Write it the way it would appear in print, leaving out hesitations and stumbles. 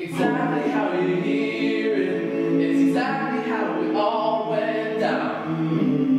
Exactly how you hear it, it's exactly how we all went down.